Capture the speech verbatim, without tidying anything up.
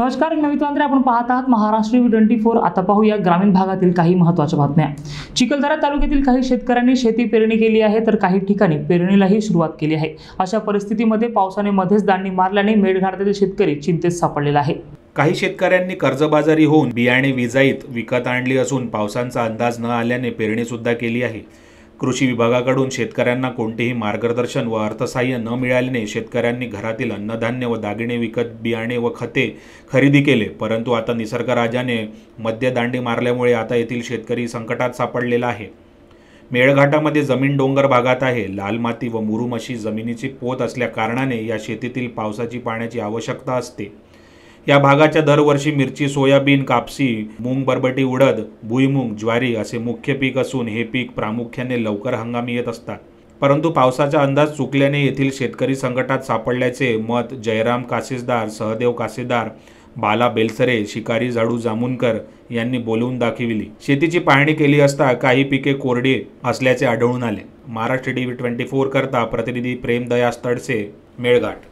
नमस्कार मित्रांनो, आपण पाहत आहात Maharashtra T V twenty four. आता पाहूया ग्रामीण भागातील काही महत्त्वाच्या बातम्या। चिखलदरा तालुक्यातील काही शेतकऱ्यांनी शेती पेरणी केली आहे, तर काही ठिकाणी पेरणीलाही सुरुवात केली आहे। अशा परिस्थितीमध्ये पावसाने मध्येच दांडी मारल्याने मेळघाटातील शेतकरी चिंतेत सापडलेला आहे। काही शेतकऱ्यांनी कर्जबाजारी होऊन बियाणे विजाईत विकत आणली असून पावसाचा अंदाज न आल्याने पेरणी सुद्धा केली आहे। कृषी विभागाकडून शेतकऱ्यांना कोणतेही मार्गदर्शन व अर्थसहाय्य न मिळाल्याने शेतकऱ्यांनी घरातील अन्नधान्य व दागिने विकत बियाणे व खते खरेदी केले, परंतु आता निसर्गराजाने मध्यदांडी मारल्यामुळे आता येथील शेतकरी संकटात सापडलेला आहे। मेळघाटामध्ये जमीन डोंगर भागात आहे। लाल माती व मुरूम अशी जमिनीची पोत असल्याकारणाने या शेतीतील पावसाची पाण्याची आवश्यकता असते। या भागाच्या दरवर्षी मिरची, सोयाबीन, कापसी, मूंग, बरबटी, उडद, भुईमूग, ज्वारी असे मुख्य पीक असून हे पीक प्रामुख्याने लवकर हंगामी येत असतात, परंतु पावसाचा अंदाज चुकल्याने येथील शेतकरी संकटात सापडल्याचे मत जयराम कासेदार, सहदेव कासेदार, बाला बेलसरे, शिकारी झाडू जामुनकर यांनी बोलवून दाखविली। शेतीची पाहणी केली असता काही पिके कोरडी असल्याचे आढळून आले। Maharashtra T V twenty four करता प्रतिनिधी प्रेमदयास तडसे, मेळघाट।